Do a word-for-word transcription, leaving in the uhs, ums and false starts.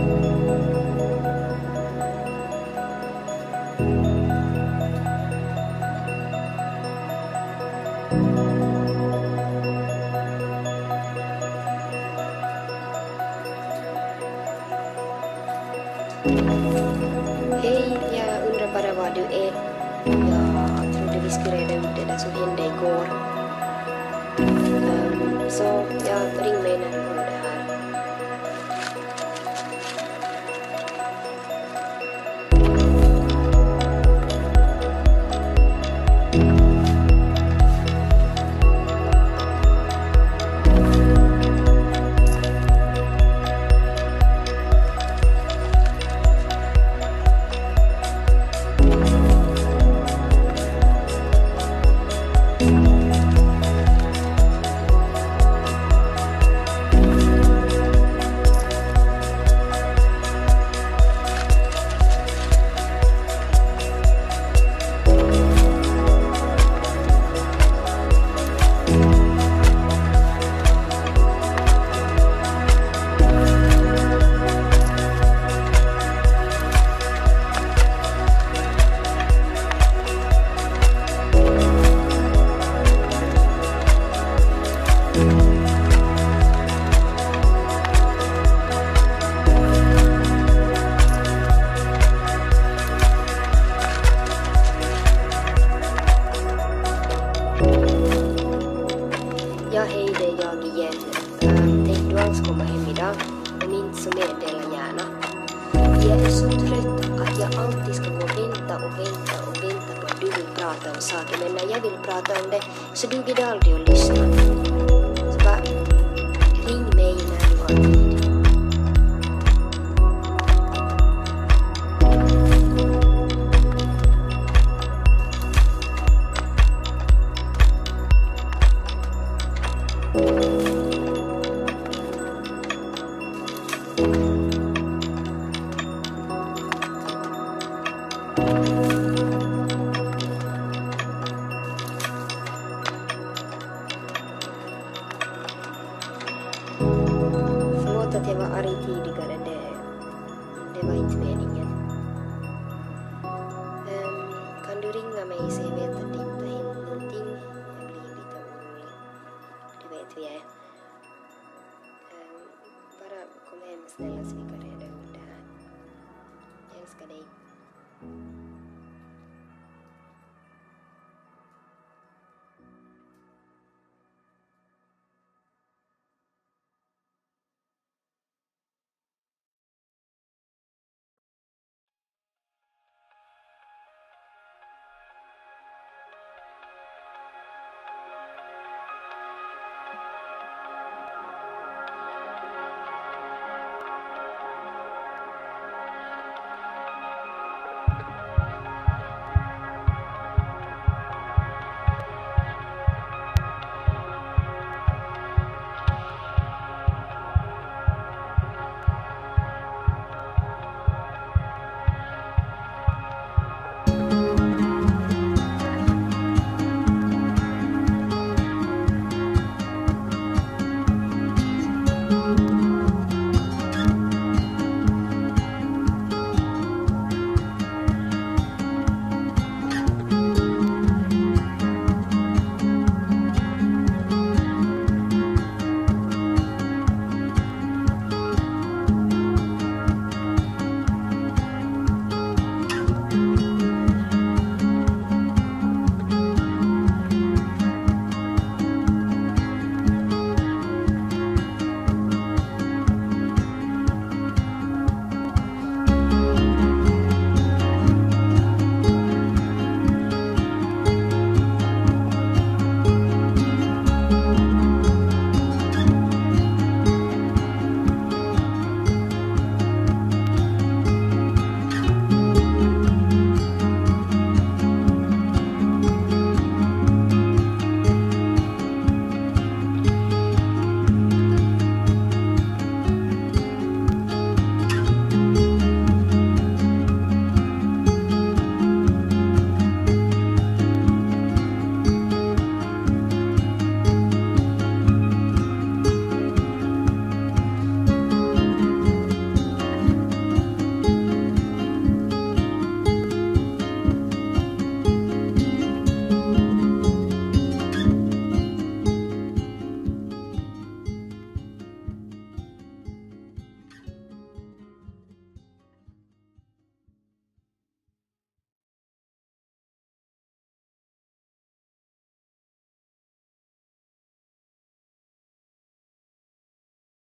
Music.